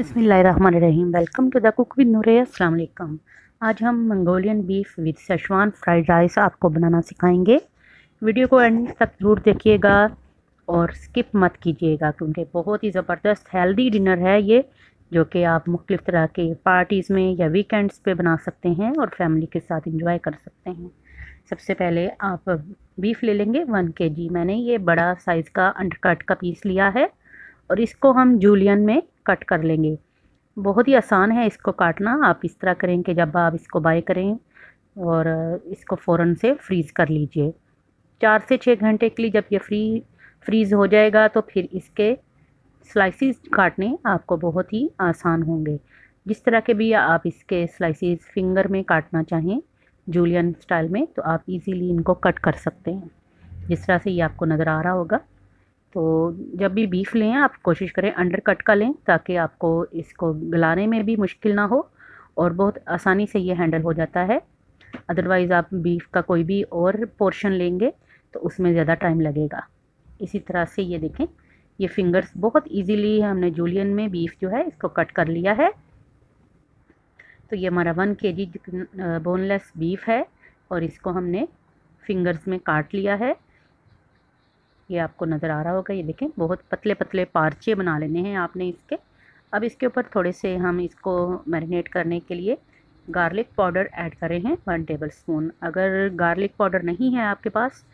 बिस्मिल्लाहिर्रहमानिर्रहीम। Welcome to the cook with Noore. अस्सलाम वालेकुम। आज हम Mongolian beef with Schezwan fried rice आपको बनाना सिखाएंगे। वीडियो को एंड तक ज़रूर देखिएगा और स्किप मत कीजिएगा, क्योंकि बहुत ही ज़बरदस्त हेल्दी डिनर है ये, जो कि आप मुख्तलिफ़ तरह के पार्टीज़ में या वीकेंड्स पे बना सकते हैं और फैमिली के साथ इंजॉय कर सकते हैं। सबसे पहले आप बीफ ले लेंगे 1 kg। मैंने ये बड़ा साइज़ का अंडरकट का पीस लिया है और इसको हम जूलियन में कट कर लेंगे। बहुत ही आसान है इसको काटना। आप इस तरह करें कि जब आप इसको बाय करें और इसको फ़ौरन से फ्रीज़ कर लीजिए 4 से 6 घंटे के लिए। जब ये फ्रीज़ हो जाएगा तो फिर इसके स्लाइसेस काटने आपको बहुत ही आसान होंगे। जिस तरह के भी आप इसके स्लाइसेस फिंगर में काटना चाहें जूलियन स्टाइल में, तो आप इजीली इनको कट कर सकते हैं जिस तरह से ये आपको नज़र आ रहा होगा। तो जब भी बीफ लें आप कोशिश करें अंडर कट का लें, ताकि आपको इसको गलाने में भी मुश्किल ना हो और बहुत आसानी से ये हैंडल हो जाता है। अदरवाइज़ आप बीफ का कोई भी और पोर्शन लेंगे तो उसमें ज़्यादा टाइम लगेगा। इसी तरह से ये देखें, ये फिंगर्स बहुत इजीली हमने जूलियन में बीफ जो है इसको कट कर लिया है। तो ये हमारा 1 kg बोनलेस बीफ है और इसको हमने फिंगर्स में काट लिया है। ये आपको नज़र आ रहा होगा, ये देखें बहुत पतले पतले पार्चे बना लेने हैं आपने इसके। अब इसके ऊपर थोड़े से हम इसको मैरिनेट करने के लिए गार्लिक पाउडर ऐड कर रहे हैं 1 टेबलस्पून। अगर गार्लिक पाउडर नहीं है आपके पास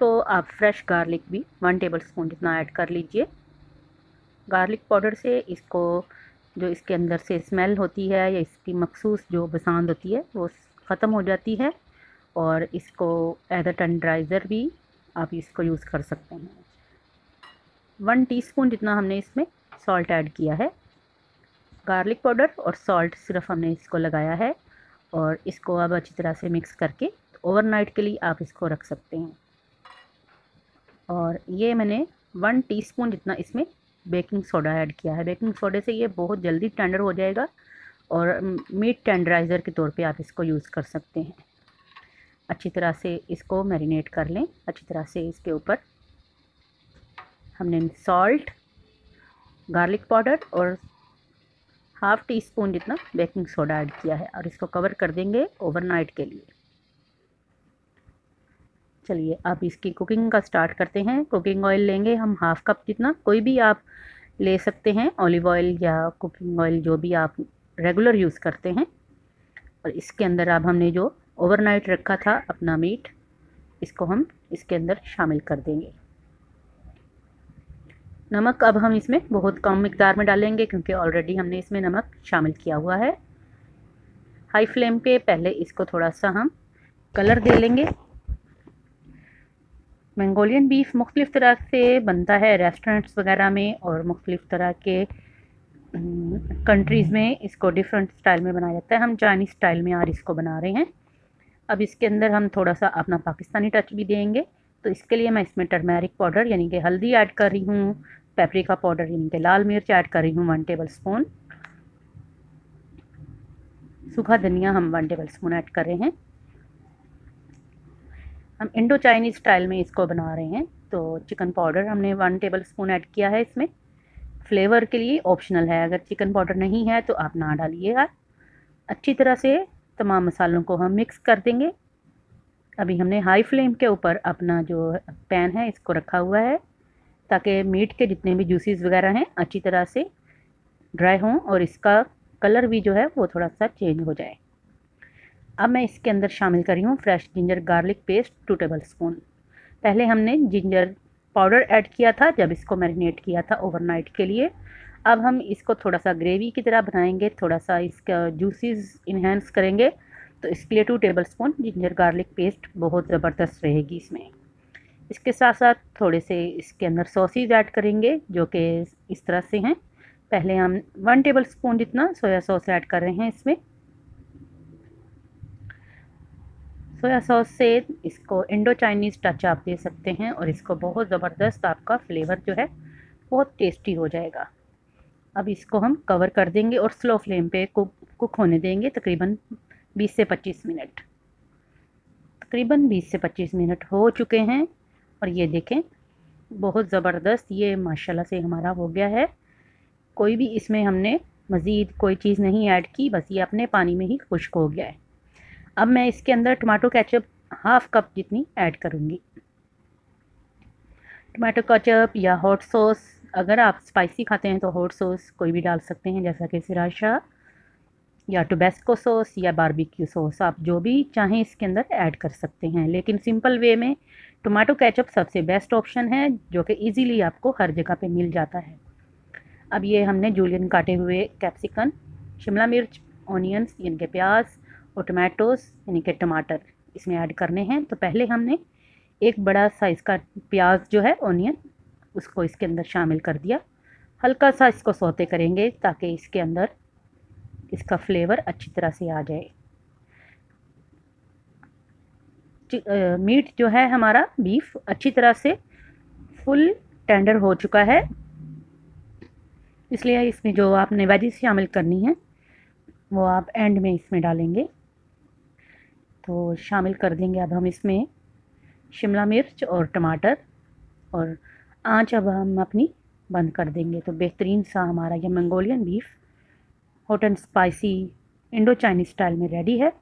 तो आप फ्रेश गार्लिक भी 1 टेबलस्पून जितना ऐड कर लीजिए। गार्लिक पाउडर से इसको जो इसके अंदर से स्मेल होती है या इसकी मखसूस जो बसांद होती है वो ख़त्म हो जाती है। और इसको एज अ टेंडराइज़र भी आप इसको यूज़ कर सकते हैं। 1 टीस्पून जितना हमने इसमें सॉल्ट ऐड किया है। गार्लिक पाउडर और सॉल्ट सिर्फ हमने इसको लगाया है और इसको अब अच्छी तरह से मिक्स करके ओवरनाइट के लिए आप इसको रख सकते हैं। और ये मैंने 1 टीस्पून जितना इसमें बेकिंग सोडा ऐड किया है। बेकिंग सोडे से ये बहुत जल्दी टेंडर हो जाएगा और मीट टेंडराइज़र के तौर पे आप इसको यूज़ कर सकते हैं। अच्छी तरह से इसको मैरिनेट कर लें। अच्छी तरह से इसके ऊपर हमने सॉल्ट, गार्लिक पाउडर और 1/2 टीस्पून जितना बेकिंग सोडा ऐड किया है और इसको कवर कर देंगे ओवरनाइट के लिए। चलिए आप इसकी कुकिंग का स्टार्ट करते हैं। कुकिंग ऑयल लेंगे हम 1/2 कप जितना, कोई भी आप ले सकते हैं, ऑलिव ऑयल या कुकिंग ऑयल जो भी आप रेगुलर यूज़ करते हैं। और इसके अंदर अब हमने जो ओवरनाइट रखा था अपना मीट, इसको हम इसके अंदर शामिल कर देंगे। नमक अब हम इसमें बहुत कम मिकदार में डालेंगे क्योंकि ऑलरेडी हमने इसमें नमक शामिल किया हुआ है। हाई फ्लेम पे पहले इसको थोड़ा सा हम कलर दे लेंगे। मंगोलियन बीफ मुख्तलिफ़ तरह से बनता है रेस्टोरेंट्स वगैरह में, और मुख्तलिफ़ तरह के कंट्रीज़ में इसको डिफरेंट स्टाइल में बनाया जाता है। हम चाइनीज़ स्टाइल में आज इसको बना रहे हैं। अब इसके अंदर हम थोड़ा सा अपना पाकिस्तानी टच भी देंगे। तो इसके लिए मैं इसमें टर्मेरिक पाउडर यानी कि हल्दी ऐड कर रही हूँ, पेपरिका पाउडर यानी कि लाल मिर्च ऐड कर रही हूँ 1 टेबलस्पून, सूखा धनिया हम 1 टेबलस्पून ऐड कर रहे हैं। हम इंडो चाइनीज़ स्टाइल में इसको बना रहे हैं। तो चिकन पाउडर हमने 1 टेबलस्पून ऐड किया है। इसमें फ्लेवर के लिए ऑप्शनल है, अगर चिकन पाउडर नहीं है तो आप ना डालिएगा। अच्छी तरह से तमाम मसालों को हम मिक्स कर देंगे। अभी हमने हाई फ्लेम के ऊपर अपना जो पैन है इसको रखा हुआ है, ताकि मीट के जितने भी जूसेस वगैरह हैं अच्छी तरह से ड्राई हों और इसका कलर भी जो है वो थोड़ा सा चेंज हो जाए। अब मैं इसके अंदर शामिल कर रही हूँ fresh ginger garlic paste 2 tablespoon. पहले हमने जिंजर पाउडर ऐड किया था जब इसको मैरिनेट किया था ओवरनाइट के लिए। अब हम इसको थोड़ा सा ग्रेवी की तरह बनाएंगे, थोड़ा सा इसका जूसेस इन्हेंस करेंगे। तो इसके लिए 2 टेबलस्पून जिंजर गार्लिक पेस्ट बहुत ज़बरदस्त रहेगी इसमें। इसके साथ साथ थोड़े से इसके अंदर सॉसेज ऐड करेंगे जो कि इस तरह से हैं। पहले हम 1 टेबलस्पून जितना सोया सॉस ऐड कर रहे हैं इसमें। सोया सॉस से इसको इंडो चाइनीज़ टच आप दे सकते हैं और इसको बहुत ज़बरदस्त आपका फ्लेवर जो है बहुत टेस्टी हो जाएगा। अब इसको हम कवर कर देंगे और स्लो फ्लेम पे कुक होने देंगे तकरीबन 20 से 25 मिनट। तकरीबन 20 से 25 मिनट हो चुके हैं और ये देखें बहुत ज़बरदस्त ये माशाल्लाह से हमारा हो गया है। कोई भी इसमें हमने मज़ीद कोई चीज़ नहीं ऐड की, बस ये अपने पानी में ही खुश्क हो गया है। अब मैं इसके अंदर टमाटो केचप हाफ़ कप जितनी ऐड करूँगी। टमाटो केचप या हॉट सॉस, अगर आप स्पाइसी खाते हैं तो हॉट सॉस कोई भी डाल सकते हैं, जैसा कि सिराशा या टोबैस्को सॉस या बारबेक्यू सॉस, आप जो भी चाहें इसके अंदर ऐड कर सकते हैं। लेकिन सिंपल वे में टमाटो केचप सबसे बेस्ट ऑप्शन है, जो कि इजीली आपको हर जगह पे मिल जाता है। अब ये हमने जूलियन काटे हुए कैप्सिकन, शिमला मिर्च, ऑनियंस यानी कि प्याज और टमाटोस यानी कि टमाटर इसमें ऐड करने हैं। तो पहले हमने एक बड़ा साइज़ का प्याज जो है ऑनियन, उसको इसके अंदर शामिल कर दिया। हल्का सा इसको सौते करेंगे ताकि इसके अंदर इसका फ्लेवर अच्छी तरह से आ जाए। मीट जो है हमारा बीफ अच्छी तरह से फुल टेंडर हो चुका है, इसलिए इसमें जो आपने वेजिस शामिल करनी है वो आप एंड में इसमें डालेंगे। तो शामिल कर देंगे अब हम इसमें शिमला मिर्च और टमाटर, और आंच अब हम अपनी बंद कर देंगे। तो बेहतरीन सा हमारा यह Mongolian beef hot and spicy Indo Chinese style में रेडी है।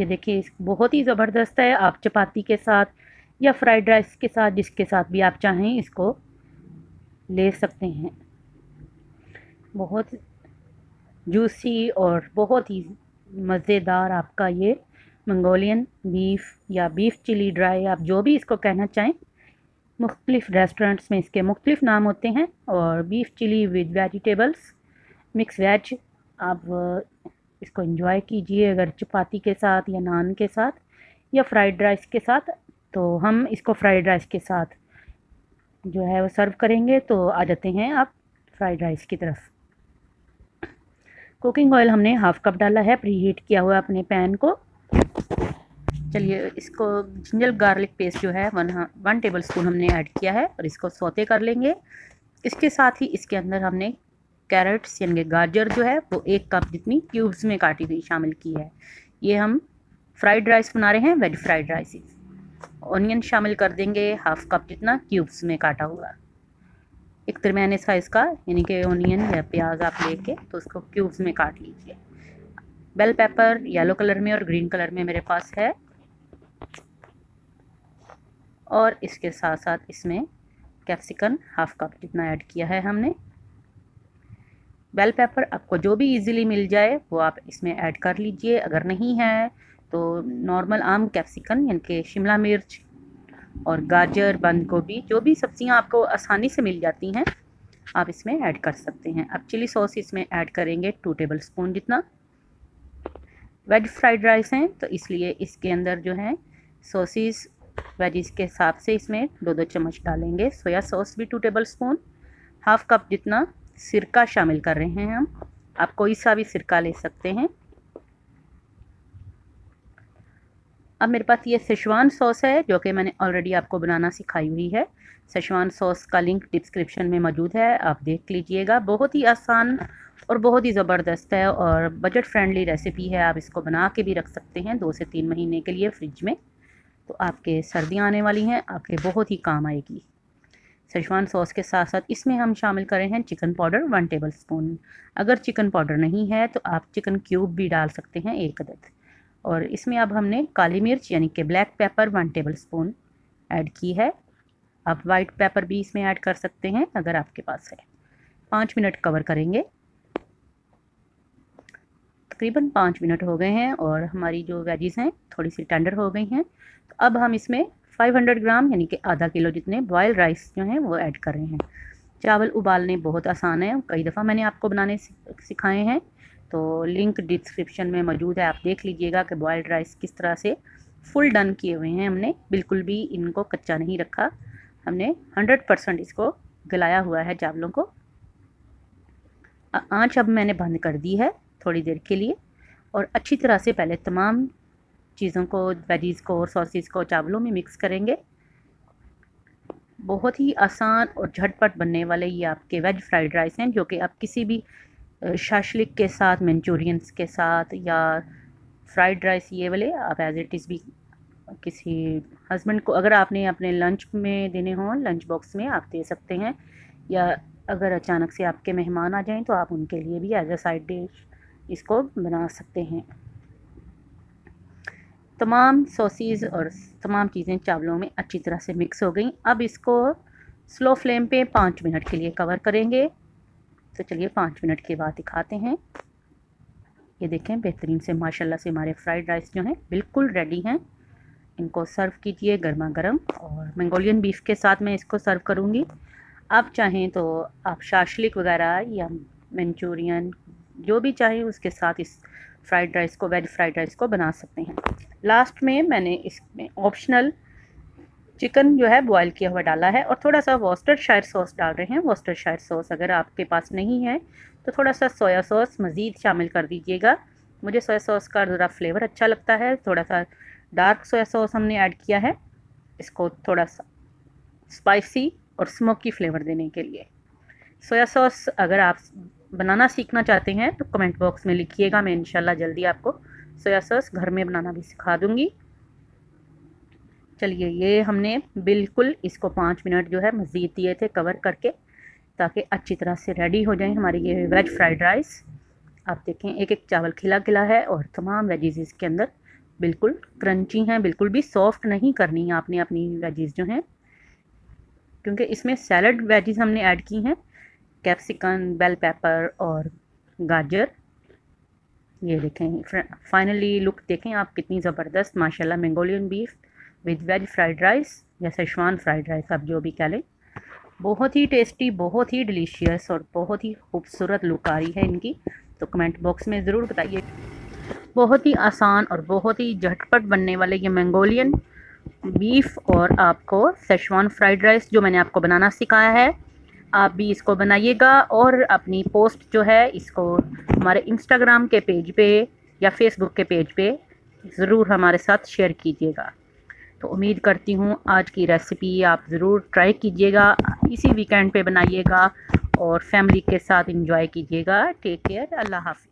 ये देखिए, बहुत ही ज़बरदस्त है। आप चपाती के साथ या फ्राइड राइस के साथ, जिसके साथ भी आप चाहें इसको ले सकते हैं। बहुत जूसी और बहुत ही मज़ेदार आपका ये मंगोलियन बीफ या बीफ चिली ड्राई, आप जो भी इसको कहना चाहें, मुख्तलिफ़ रेस्टोरेंट्स में इसके मुख्तलिफ़ नाम होते हैं। और beef chilli with vegetables, mix veg, आप इसको एंजॉय कीजिए अगर चपाती के साथ या नान के साथ या फ्राइड राइस के साथ। तो हम इसको फ्राइड राइस के साथ जो है वो सर्व करेंगे। तो आ जाते हैं आप फ्राइड राइस की तरफ। कुकिंग ऑयल हमने हाफ़ कप डाला है, प्री हीट किया हुआ अपने पैन को। चलिए, इसको जिंजर गार्लिक पेस्ट जो है वन टेबल स्पून हमने ऐड किया है और इसको सौते कर लेंगे। इसके साथ ही इसके अंदर हमने कैरेट्स यानी गाजर जो है वो 1 कप जितनी क्यूब्स में काटी हुई शामिल की है। ये हम फ्राइड राइस बना रहे हैं, वेज फ्राइड राइस। ऑनियन शामिल कर देंगे 1/2 कप जितना क्यूब्स में काटा हुआ, एक दरमियाने साइज़ का, यानी कि ऑनियन या प्याज आप लेके तो उसको क्यूब्स में काट लीजिए। बेल पेपर येलो कलर में और ग्रीन कलर में मेरे पास है। और इसके साथ साथ इसमें कैप्सिकन 1/2 कप जितना ऐड किया है हमने। बेल पेपर आपको जो भी इजीली मिल जाए वो आप इसमें ऐड कर लीजिए, अगर नहीं है तो नॉर्मल आम कैप्सिकन यानी कि शिमला मिर्च और गाजर, बंद गोभी, जो भी सब्ज़ियां आपको आसानी से मिल जाती हैं आप इसमें ऐड कर सकते हैं। अब चिली सॉस इसमें ऐड करेंगे 2 टेबल स्पून जितना। वेज फ्राइड राइस हैं तो इसलिए इसके अंदर जो है सॉसेस वेजिस के हिसाब से इसमें 2-2 चम्मच डालेंगे। सोया सॉस भी 2 टेबल स्पून, 1/2 कप जितना सिरका शामिल कर रहे हैं हम। आप कोई सा भी सिरका ले सकते हैं। अब मेरे पास ये शेजवान सॉस है, जो कि मैंने ऑलरेडी आपको बनाना सिखाई हुई है। शेजवान सॉस का लिंक डिस्क्रिप्शन में मौजूद है, आप देख लीजिएगा। बहुत ही आसान और बहुत ही ज़बरदस्त है और बजट फ्रेंडली रेसिपी है। आप इसको बना के भी रख सकते हैं 2 से 3 महीने के लिए फ्रिज में। तो आपके सर्दियाँ आने वाली हैं, आपके बहुत ही काम आएगी। शेजवान सॉस के साथ साथ इसमें हम शामिल कर रहे हैं चिकन पाउडर 1 टेबल स्पून। अगर चिकन पाउडर नहीं है तो आप चिकन क्यूब भी डाल सकते हैं 1 अदद। और इसमें अब हमने काली मिर्च यानी कि black pepper 1 tablespoon add की है। आप वाइट पेपर भी इसमें ऐड कर सकते हैं अगर आपके पास है। 5 मिनट कवर करेंगे। तकरीबन 5 मिनट हो गए हैं और हमारी जो वेजिस हैं थोड़ी सी टेंडर हो गई हैं। तो अब हम इसमें 500 ग्राम यानी कि ½ किलो जितने बॉयल राइस जो हैं वो ऐड कर रहे हैं। चावल उबालने बहुत आसान है, कई दफ़ा मैंने आपको बनाने सिखाए हैं। तो लिंक डिस्क्रिप्शन में मौजूद है, आप देख लीजिएगा कि बॉयल्ड राइस किस तरह से फुल डन किए हुए हैं। हमने बिल्कुल भी इनको कच्चा नहीं रखा, हमने 100% इसको गलाया हुआ है चावलों को। आंच अब मैंने बंद कर दी है थोड़ी देर के लिए। और अच्छी तरह से पहले तमाम चीज़ों को, वेजीज़ को और सॉसेस को चावलों में मिक्स करेंगे। बहुत ही आसान और झटपट बनने वाले ये आपके वेज फ्राइड राइस हैं, जो कि आप किसी भी शाशलिक के साथ, मंचूरियंस के साथ या फ्राइड राइस, ये वाले आप एज इट इज़ भी किसी हस्बैंड को, अगर आपने अपने लंच में देने हों, लंच बॉक्स में आप दे सकते हैं। या अगर अचानक से आपके मेहमान आ जाएं तो आप उनके लिए भी एज अ साइड डिश इसको बना सकते हैं। तमाम सॉसेस और तमाम चीज़ें चावलों में अच्छी तरह से मिक्स हो गई। अब इसको स्लो फ्लेम पे 5 मिनट के लिए कवर करेंगे। तो चलिए 5 मिनट के बाद दिखाते हैं। ये देखें बेहतरीन से माशाल्लाह से हमारे फ्राइड राइस जो हैं बिल्कुल रेडी हैं। इनको सर्व कीजिए गर्मा गर्म, और मंगोलियन बीफ के साथ मैं इसको सर्व करूँगी। आप चाहें तो आप शाशलिक वगैरह या मंचूरियन जो भी चाहें उसके साथ इस फ्राइड राइस को, वेज फ्राइड राइस को बना सकते हैं। लास्ट में मैंने इसमें ऑप्शनल चिकन जो है बॉयल किया हुआ डाला है, और थोड़ा सा वॉस्टरशायर सॉस डाल रहे हैं। वॉस्टरशायर सॉस अगर आपके पास नहीं है तो थोड़ा सा सोया सॉस मज़ीद शामिल कर दीजिएगा। मुझे सोया सॉस का ज़रा फ्लेवर अच्छा लगता है। थोड़ा सा डार्क सोया सॉस हमने ऐड किया है इसको थोड़ा सा स्पाइसी और स्मोकी फ्लेवर देने के लिए। सोया सॉस अगर आप बनाना सीखना चाहते हैं तो कमेंट बॉक्स में लिखिएगा, मैं इंशाल्लाह जल्दी आपको सोया सॉस घर में बनाना भी सिखा दूँगी। चलिए ये हमने बिल्कुल इसको 5 मिनट जो है मज़ीद दिए थे कवर करके, ताकि अच्छी तरह से रेडी हो जाए हमारी ये वेज फ्राइड राइस। आप देखें एक एक चावल खिला खिला है और तमाम वेजीज़ इसके अंदर बिल्कुल क्रंची हैं, बिल्कुल भी सॉफ्ट नहीं करनी है आपने अपनी वेजीज़ जो हैं, क्योंकि इसमें सैलड वेजीज़ हमने ऐड की हैं, कैप्सिकम, बेल पेपर और गाजर। ये देखें फाइनली लुक देखें आप कितनी ज़बरदस्त माशाल्लाह। Mongolian beef with veg fried rice या शेजवान फ्राइड राइस आप जो भी कह लें, बहुत ही टेस्टी, बहुत ही डिलीशियस और बहुत ही खूबसूरत लुक आ रही है इनकी। तो कमेंट बॉक्स में ज़रूर बताइए। बहुत ही आसान और बहुत ही झटपट बनने वाले ये मंगोलियन बीफ और आपको शेजवान फ्राइड राइस जो मैंने आपको बनाना सिखाया है, आप भी इसको बनाइएगा और अपनी पोस्ट जो है इसको हमारे इंस्टाग्राम के पेज पे या फेसबुक के पेज पे ज़रूर हमारे साथ शेयर कीजिएगा। तो उम्मीद करती हूँ आज की रेसिपी आप ज़रूर ट्राई कीजिएगा, इसी वीकेंड पे बनाइएगा और फैमिली के साथ एंजॉय कीजिएगा। टेक केयर, अल्लाह हाफ़िज़।